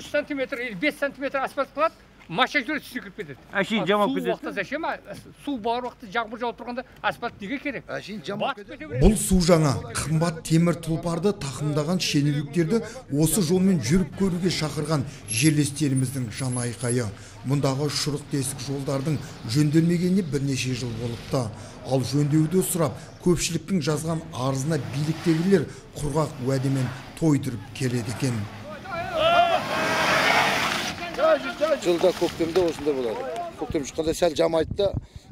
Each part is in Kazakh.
3 santimetre, 5 santimetre asfalt kılat, maşajları sürüküp edildi. Aşin cam kötü. Su bağır vakti jağmur jağıp turganda asfalt nege kerek? Aşin cam kötü. Бұл су жаңа, қымбат темір тұлпарды тақымдаған шенеуніктерді осы жолмен жүріп көруге шақырған жерлестеріміздің жан айқайы. Мұндағы шұрық тесік жолдардың жөнделмегеніне бірнеше жыл болыпты. Ал жөндеуді сұрап, көпшіліктің жазған арызына биліктегілер құрғақ уәдемен тойдырып келеді екен. Жылда көктемде осында болады. Көктем шыққанда сәл жам айтты,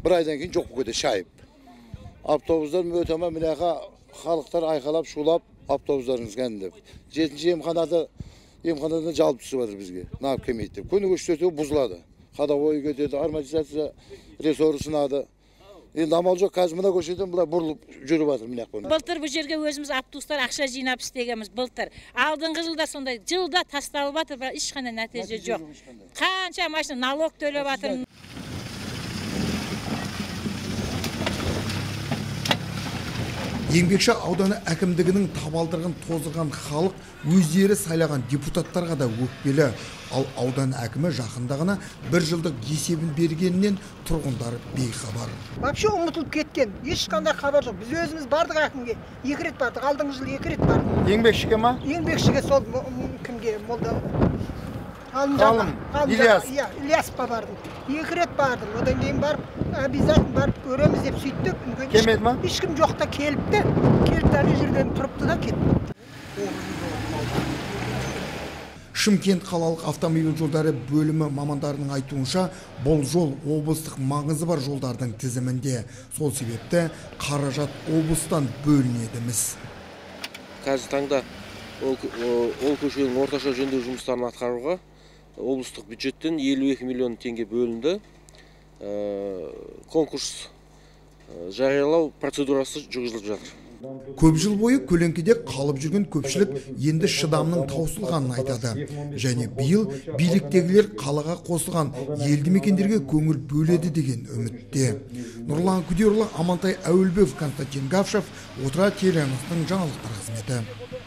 бір айдан кейін жоқ көте шайып. Автобустар өтеме мінеға халықтар айқалап, шулап автобустарыңыз кәндіп. Жетінші емханада жалпысы бадыр бізге. Нап кемейді. Көні көштөте бұзылады. Қадауай көтеді, арматизация ресурсын ады. Енді амал жоқ, қазмына көшеден бұлай бұрылып жүріп атыр мінек бұны. Былтыр бұл жерге өзіміз автобустар ақша жинап істегенбіз былтыр. Алдыңғы жылда сондай, жылда тасталып атыр, бірақ ешқандай нәтиже жоқ. Қанша машина налог төлеп атыр. Еңбекші ауданы әкімдігінің табалдырған тозырған халық өздері сайлаған депутаттарға да өкпелі. Ал аудан әкімі жақындағына бір жылдық есебін бергенінен тұрғындар бейхабар. Вообще ұмытылып кеткен, ешқандай хабар жоқ. Біз өзіміз бардық әкімге, екі рет бардық, алдыңғы жылы екі рет бардық. Еңбекшіге ма? Еңбекшіге сол кімге, молдан. Алым, Ильяс. Ильясқа бардым. Екі рет бардым. Одан кейін барып, обязательно барып көреміз деп сөйттік. Келмеді ма? Ешкім жоқта келіпті. Келіпті әлі жерден тұрыпты да кетті. Шымкент қалалық автомобиль жолдары бөлімі мамандарының айтуынша, бұл жол облыстық маңызы бар жолдардың тізімінде. Сол себепті қаражат облыстан бөлінедіміз. Қазір таңда ол көшенің орташа жөндеу жұмыстарын атқаруға облыстық бюджеттен 52 миллион теңге бөлінді. Конкурс жариялау процедурасы жүргізіліп жатыр. Көп жыл бойы көлеңкеде қалып жүрген көпшілік енді шыдамның таусылғанын айтады. Және биыл биліктегілер қалаға қосылған елді мекендерге көңіл бөледі деген үмітте. Нұрлан Күдерұлы, Амантай Әуелбеков, Константин Гавшев, Отыра телеарнасының жаңалықтар қызметі.